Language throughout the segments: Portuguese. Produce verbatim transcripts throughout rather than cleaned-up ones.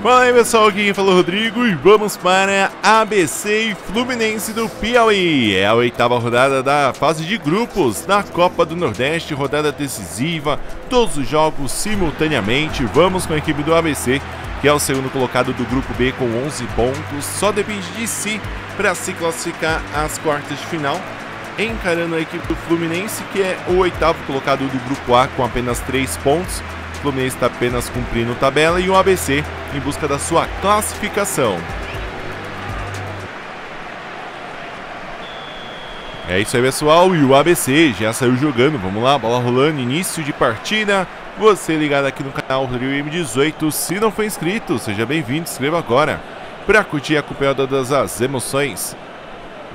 Fala aí, pessoal, aqui quem falou Rodrigo e vamos para A B C e Fluminense do Piauí. É a oitava rodada da fase de grupos da Copa do Nordeste, rodada decisiva, todos os jogos simultaneamente. Vamos com a equipe do A B C, que é o segundo colocado do grupo B com onze pontos. Só depende de si para se classificar às quartas de final, encarando a equipe do Fluminense, que é o oitavo colocado do grupo A com apenas três pontos. O Fluminense está apenas cumprindo tabela e o A B C em busca da sua classificação. É isso aí, pessoal, e o A B C já saiu jogando. Vamos lá, bola rolando, início de partida. Você ligado aqui no canal Rodrigo Gamer dezoito, se não for inscrito, seja bem-vindo, se inscreva agora para curtir e acompanhar todas as emoções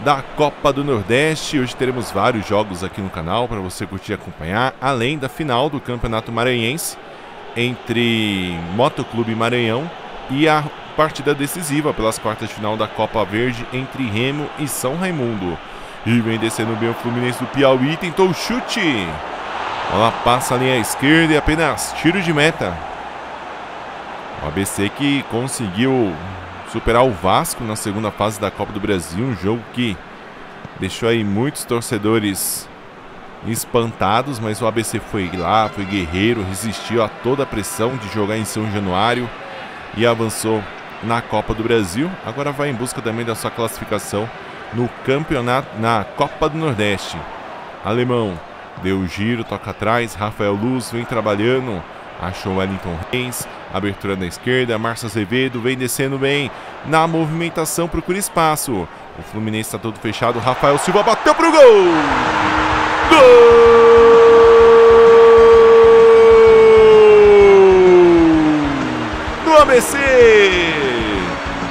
da Copa do Nordeste. Hoje teremos vários jogos aqui no canal para você curtir e acompanhar, além da final do Campeonato Maranhense entre Motoclube Maranhão e a partida decisiva pelas quartas de final da Copa Verde entre Remo e São Raimundo. E vem descendo bem o Fluminense do Piauí, tentou o chute. Ela passa a linha à esquerda e apenas tiro de meta. O A B C que conseguiu superar o Vasco na segunda fase da Copa do Brasil, um jogo que deixou aí muitos torcedores espantados, mas o A B C foi lá, foi guerreiro, resistiu a toda a pressão de jogar em São Januário e avançou na Copa do Brasil. Agora vai em busca também da sua classificação no campeonato, na Copa do Nordeste. Alemão deu o giro, toca atrás, Rafael Luz vem trabalhando, achou Wellington Reis, abertura na esquerda, Márcio Azevedo vem descendo bem na movimentação, procura espaço. O Fluminense está todo fechado, Rafael Silva bateu pro gol! Gol do A B C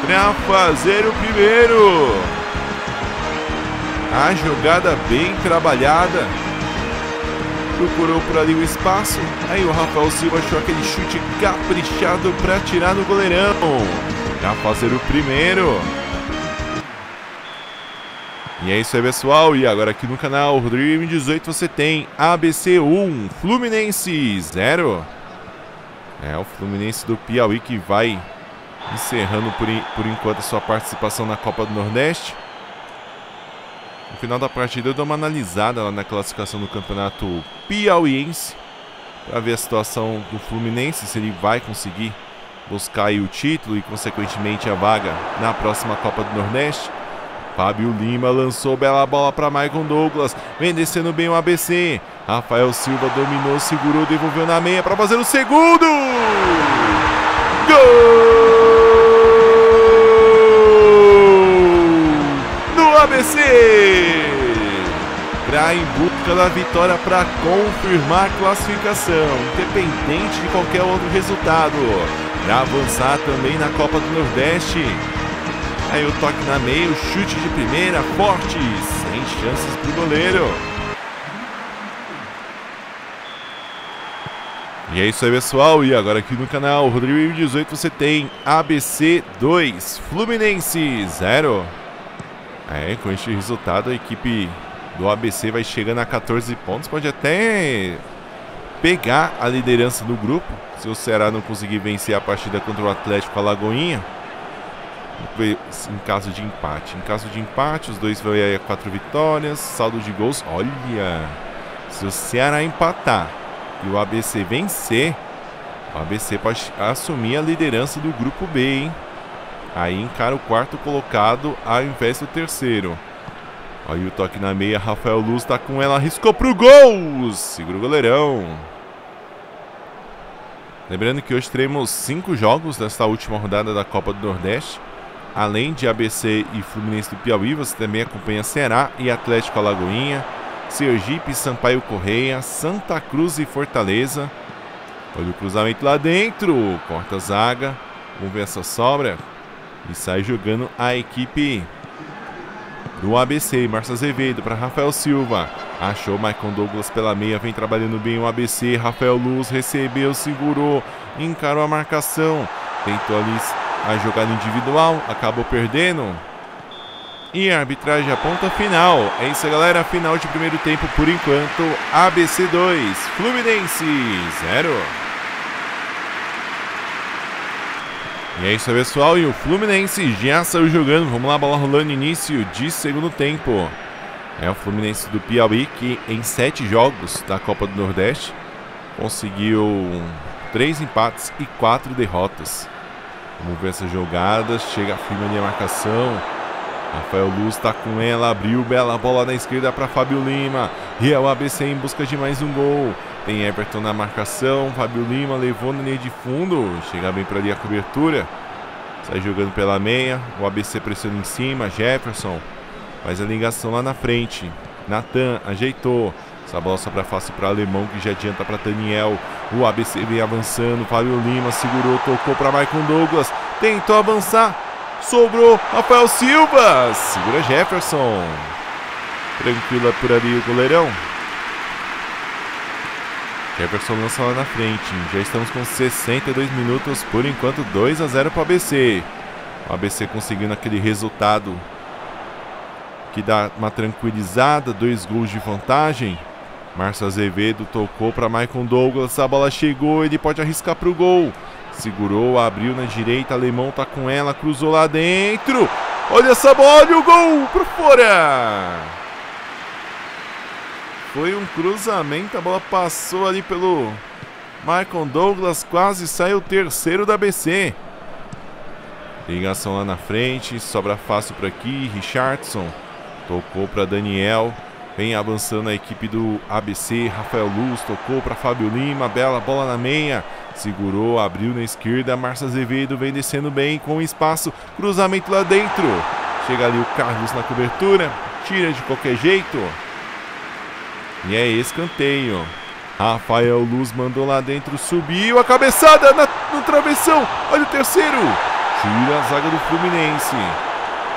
para fazer o primeiro. A jogada bem trabalhada, procurou por ali o espaço, aí o Rafael Silva achou aquele chute caprichado para tirar no goleirão, para fazer o primeiro. E é isso aí, pessoal, e agora aqui no canal Rodrigo Gamer dezoito você tem A B C um, Fluminense zero. É o Fluminense do Piauí que vai encerrando por, por enquanto a sua participação na Copa do Nordeste. No final da partida eu dou uma analisada lá na classificação do Campeonato Piauiense para ver a situação do Fluminense, se ele vai conseguir buscar aí o título e consequentemente a vaga na próxima Copa do Nordeste. Fábio Lima lançou bela bola para Maicon Douglas, vem descendo bem o A B C. Rafael Silva dominou, segurou, devolveu na meia para fazer o segundo. Gol do A B C! Para em busca da vitória para confirmar a classificação, independente de qualquer outro resultado, para avançar também na Copa do Nordeste. Aí o toque na meia, o chute de primeira, forte, sem chances para o goleiro. E é isso aí, pessoal, e agora aqui no canal Rodrigo Gamer dezoito você tem A B C dois, Fluminense zero. É, com este resultado a equipe do A B C vai chegando a quatorze pontos, pode até pegar a liderança do grupo, se o Ceará não conseguir vencer a partida contra o Atlético Alagoinha, em caso de empate. Em caso de empate, os dois vão aí a quatro vitórias, saldo de gols, olha, se o Ceará empatar e o A B C vencer, o A B C pode assumir a liderança do grupo B, hein? Aí encara o quarto colocado ao invés do terceiro. Olha o toque na meia, Rafael Luz tá com ela, arriscou pro gol, segura o goleirão. Lembrando que hoje teremos cinco jogos nesta última rodada da Copa do Nordeste. Além de A B C e Fluminense do Piauí, você também acompanha Ceará e Atlético Alagoinha, Sergipe, Sampaio Correia, Santa Cruz e Fortaleza. Olha o cruzamento lá dentro, corta a zaga, vamos ver essa sobra. E sai jogando a equipe do A B C, Márcio Azevedo para Rafael Silva, achou Maicon Douglas pela meia, vem trabalhando bem o A B C. Rafael Luz recebeu, segurou, encarou a marcação, tentou ali a jogada individual, acabou perdendo. E a arbitragem aponta final. É isso, galera, final de primeiro tempo por enquanto, A B C dois, Fluminense zero. E é isso aí, pessoal, e o Fluminense já saiu jogando. Vamos lá, bola rolando, início de segundo tempo. É o Fluminense do Piauí que em sete jogos da Copa do Nordeste conseguiu três empates e quatro derrotas. Vamos ver essas jogadas, chega firme ali a marcação. Rafael Luz tá com ela, abriu, bela bola na esquerda para Fábio Lima. E é o A B C em busca de mais um gol. Tem Everton na marcação, Fábio Lima levou na linha de fundo, chega bem para ali a cobertura, sai jogando pela meia, o A B C pressiona em cima, Jefferson faz a ligação lá na frente, Natan ajeitou, essa bola só para face para Alemão que já adianta para Daniel, o A B C vem avançando, Fábio Lima segurou, tocou para Maicon Douglas, tentou avançar, sobrou, Rafael Silva, segura Jefferson, tranquila por ali o goleirão. Jefferson lança lá na frente, já estamos com sessenta e dois minutos, por enquanto dois a zero para o A B C. O A B C conseguindo aquele resultado que dá uma tranquilizada, dois gols de vantagem. Márcio Azevedo tocou para Maicon Douglas, a bola chegou, ele pode arriscar para o gol. Segurou, abriu na direita, Alemão tá com ela, cruzou lá dentro. Olha essa bola, olha o gol, por fora! Foi um cruzamento, a bola passou ali pelo Maicon Douglas, quase saiu o terceiro da A B C. Ligação lá na frente, sobra fácil por aqui, Richardson tocou para Daniel, vem avançando a equipe do A B C, Rafael Luz tocou para Fábio Lima, bela bola na meia, segurou, abriu na esquerda, Márcio Azevedo vem descendo bem com espaço, cruzamento lá dentro, chega ali o Carlos na cobertura, tira de qualquer jeito. E é escanteio. Rafael Luz mandou lá dentro, subiu a cabeçada na, no travessão. Olha o terceiro. Tira a zaga do Fluminense.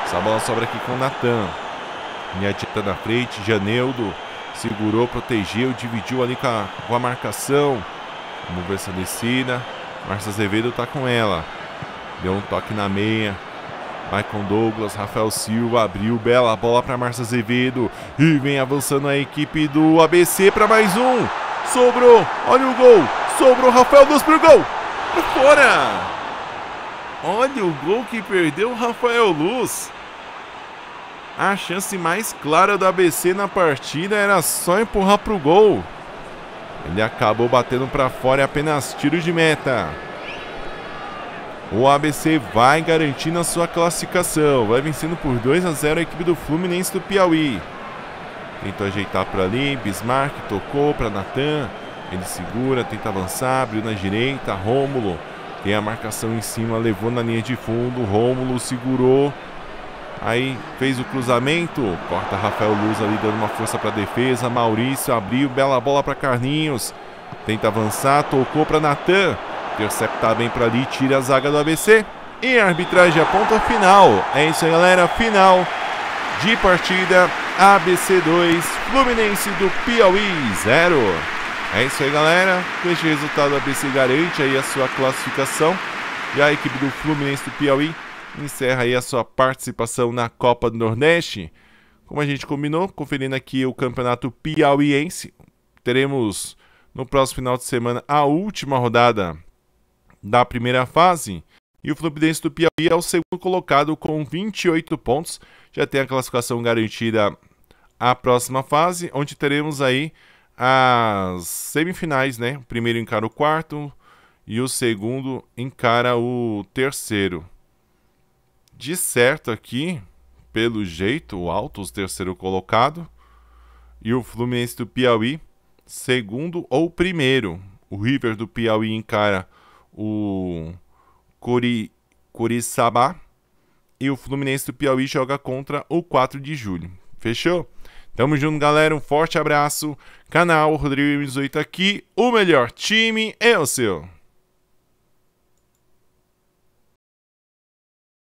Essa bola sobra aqui com o Natan. E a direita na frente, Janeudo segurou, protegeu, dividiu ali com a, com a marcação. Vamos ver essa descida. Márcio Azevedo tá com ela. Deu um toque na meia. Maicon Douglas, Rafael Silva, abriu, bela bola para Márcio Azevedo. E vem avançando a equipe do A B C para mais um. Sobrou, olha o gol. Sobrou, Rafael Luz para o gol. Para fora. Olha o gol que perdeu o Rafael Luz. A chance mais clara do A B C na partida era só empurrar para o gol. Ele acabou batendo para fora e apenas tiro de meta. O A B C vai garantindo a sua classificação. Vai vencendo por dois a zero a equipe do Fluminense do Piauí. Tentou ajeitar para ali. Bismarck tocou para Natan. Ele segura, tenta avançar. Abriu na direita. Rômulo tem a marcação em cima. Levou na linha de fundo. Rômulo segurou. Aí fez o cruzamento. Corta Rafael Luz ali, dando uma força para a defesa. Maurício abriu. Bela bola para Carlinhos. Tenta avançar. Tocou para Natan. Interceptar bem para ali, tira a zaga do A B C. E a arbitragem aponta final. É isso aí, galera. Final de partida. A B C dois, Fluminense do Piauí zero. É isso aí, galera. Com este resultado, a ABC garante aí a sua classificação. E a equipe do Fluminense do Piauí encerra aí a sua participação na Copa do Nordeste. Como a gente combinou, conferindo aqui o Campeonato Piauiense, teremos no próximo final de semana a última rodada da primeira fase, e o Fluminense do Piauí é o segundo colocado com vinte e oito pontos, já tem a classificação garantida à próxima fase, onde teremos aí as semifinais, né? O primeiro encara o quarto e o segundo encara o terceiro. De certo aqui, pelo jeito, o Altos terceiro colocado e o Fluminense do Piauí segundo ou primeiro. O River do Piauí encara o Curi, Curiú Sabá e o Fluminense do Piauí joga contra o quatro de julho. Fechou? Tamo junto, galera. Um forte abraço. Canal Rodrigo Gamer dezoito aqui. O melhor time é o seu.